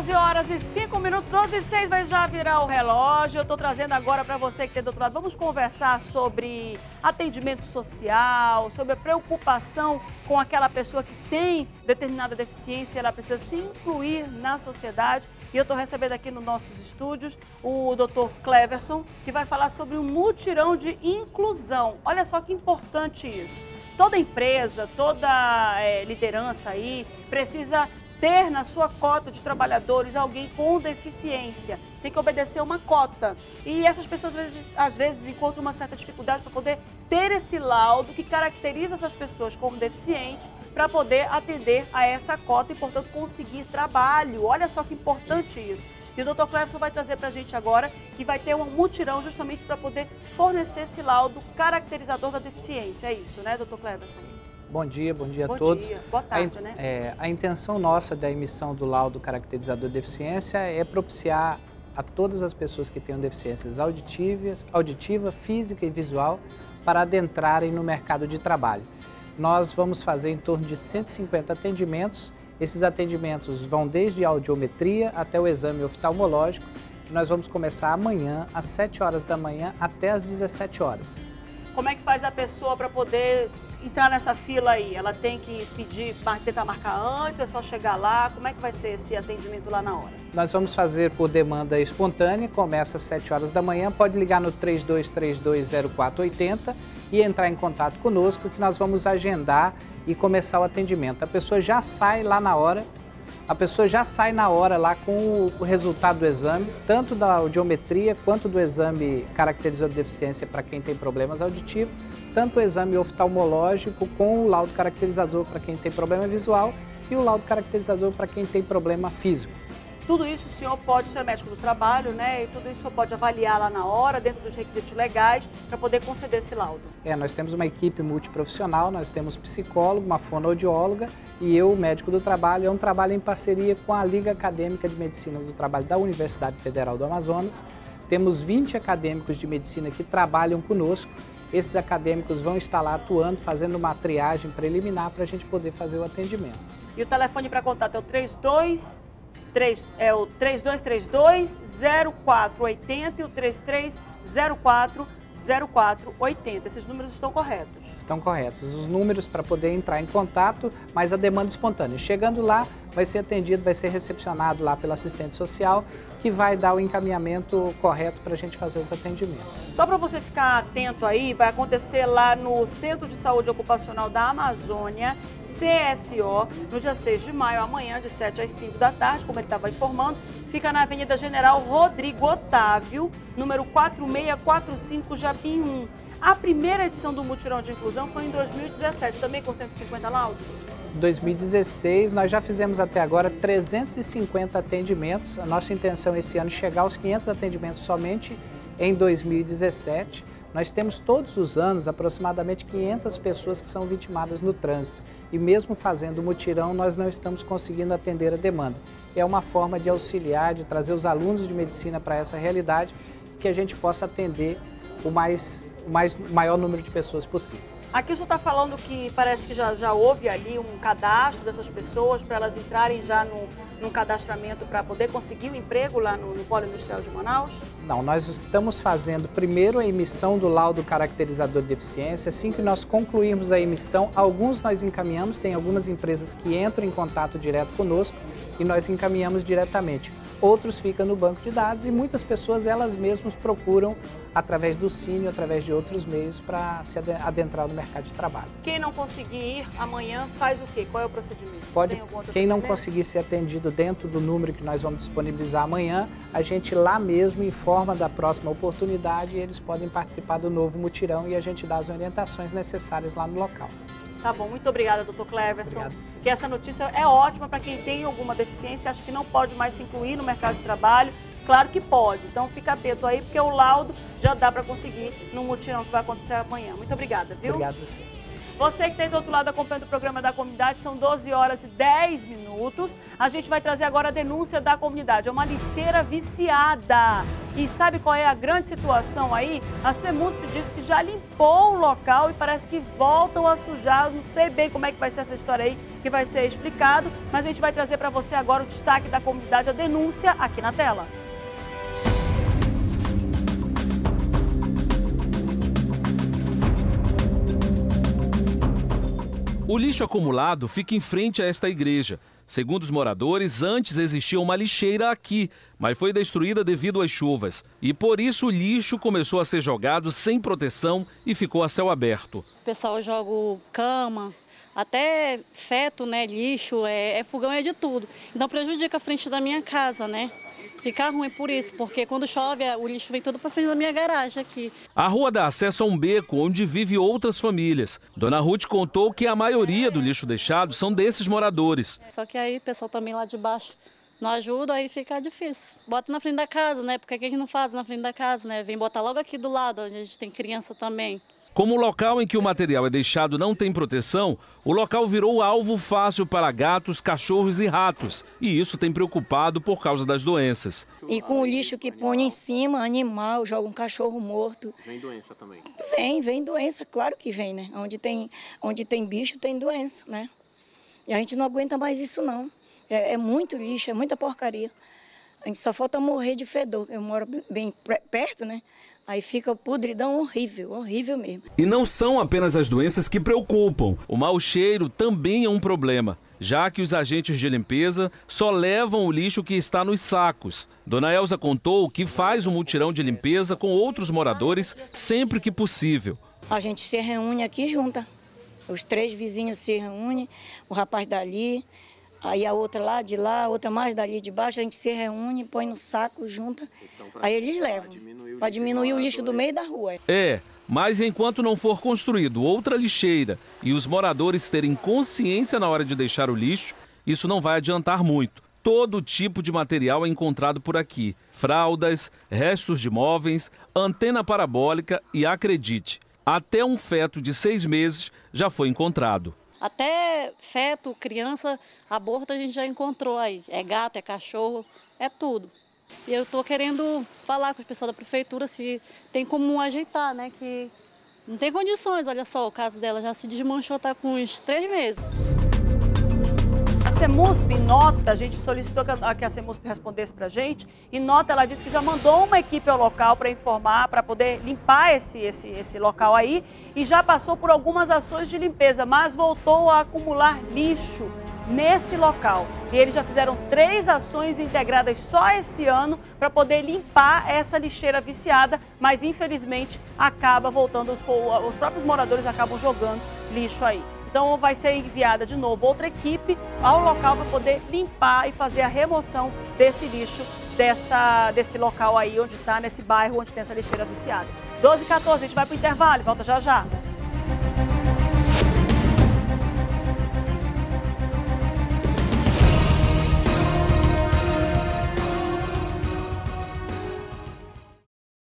11h05, 12h06 vai já virar o relógio. Eu estou trazendo agora para você que tem do outro lado. Vamos conversar sobre atendimento social, sobre a preocupação com aquela pessoa que tem determinada deficiência, ela precisa se incluir na sociedade. E eu estou recebendo aqui nos nossos estúdios o doutor Cleverson, que vai falar sobre um mutirão de inclusão. Olha só que importante isso. Toda empresa, toda liderança aí precisa ter na sua cota de trabalhadores alguém com deficiência. Tem que obedecer uma cota. E essas pessoas, às vezes encontram uma certa dificuldade para poder ter esse laudo que caracteriza essas pessoas como deficientes para poder atender a essa cota e, portanto, conseguir trabalho. Olha só que importante isso. E o doutor Cleverson vai trazer para a gente agora que vai ter um mutirão justamente para poder fornecer esse laudo caracterizador da deficiência. É isso, né, doutor Cleverson? Bom dia a todos. Boa tarde, né? A intenção nossa da emissão do laudo caracterizador de deficiência é propiciar a todas as pessoas que tenham deficiências auditiva, física e visual para adentrarem no mercado de trabalho. Nós vamos fazer em torno de 150 atendimentos. Esses atendimentos vão desde a audiometria até o exame oftalmológico. Nós vamos começar amanhã, às 7 horas da manhã, até às 17 horas. Como é que faz a pessoa para poder entrar nessa fila aí? Ela tem que pedir, tentar marcar antes, é só chegar lá? Como é que vai ser esse atendimento lá na hora? Nós vamos fazer por demanda espontânea, começa às 7 horas da manhã, pode ligar no 32320480 e entrar em contato conosco que nós vamos agendar e começar o atendimento. A pessoa já sai na hora lá com o resultado do exame, tanto da audiometria quanto do exame caracterizador de deficiência para quem tem problemas auditivos, tanto o exame oftalmológico com o laudo caracterizador para quem tem problema visual e o laudo caracterizador para quem tem problema físico. Tudo isso o senhor pode ser médico do trabalho, né? E tudo isso o senhor pode avaliar lá na hora, dentro dos requisitos legais, para poder conceder esse laudo. Nós temos uma equipe multiprofissional, nós temos psicólogo, uma fonoaudióloga e eu, médico do trabalho. É um trabalho em parceria com a Liga Acadêmica de Medicina do Trabalho da Universidade Federal do Amazonas. Temos 20 acadêmicos de medicina que trabalham conosco. Esses acadêmicos vão estar lá atuando, fazendo uma triagem preliminar para a gente poder fazer o atendimento. E o telefone para contato é o 3232-0480 e o 3304-0480. Esses números estão corretos? Estão corretos. Os números para poder entrar em contato, mas a demanda espontânea. Chegando lá, vai ser atendido, vai ser recepcionado lá pela assistente social, que vai dar o encaminhamento correto para a gente fazer os atendimentos. Só para você ficar atento aí, vai acontecer lá no Centro de Saúde Ocupacional da Amazônia, CSO, no dia 6 de maio, amanhã, de 7 às 5 da tarde, como ele estava informando, fica na Avenida General Rodrigo Otávio, número 4645, Japim 1. A primeira edição do Mutirão de Inclusão foi em 2017, também com 150 laudos? 2016, nós já fizemos até agora 350 atendimentos. A nossa intenção esse ano é chegar aos 500 atendimentos somente em 2017. Nós temos todos os anos aproximadamente 500 pessoas que são vitimadas no trânsito. E mesmo fazendo mutirão, nós não estamos conseguindo atender a demanda. É uma forma de auxiliar, de trazer os alunos de medicina para essa realidade, que a gente possa atender o maior número de pessoas possível. Aqui o senhor está falando que parece que já houve ali um cadastro dessas pessoas para elas entrarem já no cadastramento para poder conseguir um emprego lá no Polo Industrial de Manaus? Não, nós estamos fazendo primeiro a emissão do laudo caracterizador de deficiência. Assim que nós concluirmos a emissão, alguns nós encaminhamos, tem algumas empresas que entram em contato direto conosco e nós encaminhamos diretamente. Outros ficam no banco de dados e muitas pessoas elas mesmas procuram através do SINE, através de outros meios para se adentrar no mercado de trabalho. Quem não conseguir ir amanhã faz o quê? Qual é o procedimento? Quem não conseguir ser atendido dentro do número que nós vamos disponibilizar amanhã, a gente lá mesmo informa da próxima oportunidade e eles podem participar do novo mutirão e a gente dá as orientações necessárias lá no local. Tá bom, muito obrigada, doutor Cleverson. Obrigado. Que essa notícia é ótima para quem tem alguma deficiência, acha que não pode mais se incluir no mercado de trabalho. Claro que pode, então fica atento aí, porque o laudo já dá para conseguir no mutirão que vai acontecer amanhã. Muito obrigada, viu? Obrigado, senhor. Você que está aí do outro lado acompanhando o programa da comunidade, são 12h10. A gente vai trazer agora a denúncia da comunidade. É uma lixeira viciada. E sabe qual é a grande situação aí? A Semusp disse que já limpou o local e parece que voltam a sujar. Não sei bem como é que vai ser essa história aí, que vai ser explicado. Mas a gente vai trazer para você agora o destaque da comunidade, a denúncia aqui na tela. O lixo acumulado fica em frente a esta igreja. Segundo os moradores, antes existia uma lixeira aqui, mas foi destruída devido às chuvas. E por isso o lixo começou a ser jogado sem proteção e ficou a céu aberto. O pessoal joga cama, até feto, né, lixo, fogão, é de tudo. Então prejudica a frente da minha casa, né? Fica ruim por isso, porque quando chove o lixo vem todo para frente da minha garagem aqui. A rua dá acesso a um beco onde vive outras famílias. Dona Ruth contou que a maioria do lixo deixado são desses moradores. Só que aí o pessoal também lá de baixo não ajuda, aí fica difícil. Bota na frente da casa, né? Porque o que a gente não faz na frente da casa, né? Vem botar logo aqui do lado, onde a gente tem criança também. Como o local em que o material é deixado não tem proteção, o local virou alvo fácil para gatos, cachorros e ratos. E isso tem preocupado por causa das doenças. E com o lixo que põe em cima, animal, joga um cachorro morto. Vem doença também? Vem doença, claro que vem, né? Onde tem bicho, tem doença, né? E a gente não aguenta mais isso, não. É muito lixo, é muita porcaria. A gente só falta morrer de fedor. Eu moro bem perto, né? Aí fica o podridão horrível, horrível mesmo. E não são apenas as doenças que preocupam. O mau cheiro também é um problema, já que os agentes de limpeza só levam o lixo que está nos sacos. Dona Elza contou que faz um mutirão de limpeza com outros moradores sempre que possível. A gente se reúne aqui junta. Os três vizinhos se reúnem, o rapaz dali, aí a outra lá de lá, a outra mais dali de baixo, a gente se reúne, põe no saco, junta, aí eles levam. Para diminuir o lixo do meio da rua. É, mas enquanto não for construído outra lixeira e os moradores terem consciência na hora de deixar o lixo, isso não vai adiantar muito. Todo tipo de material é encontrado por aqui. Fraldas, restos de móveis, antena parabólica e, acredite, até um feto de 6 meses já foi encontrado. Até feto, criança, aborto a gente já encontrou aí. É gato, é cachorro, é tudo. E eu estou querendo falar com o pessoal da prefeitura se tem como ajeitar, né? Que não tem condições, olha só, o caso dela já se desmanchou, está com uns 3 meses. A Semusp nota, a gente solicitou que a Semusp respondesse para a gente, e nota, ela disse que já mandou uma equipe ao local para informar, para poder limpar esse local aí, e já passou por algumas ações de limpeza, mas voltou a acumular lixo nesse local. E eles já fizeram 3 ações integradas só esse ano para poder limpar essa lixeira viciada, mas infelizmente acaba voltando, os próprios moradores acabam jogando lixo aí. Então vai ser enviada de novo outra equipe ao local para poder limpar e fazer a remoção desse lixo, desse local aí onde está, nesse bairro onde tem essa lixeira viciada. 12h14, a gente vai para o intervalo, volta já já.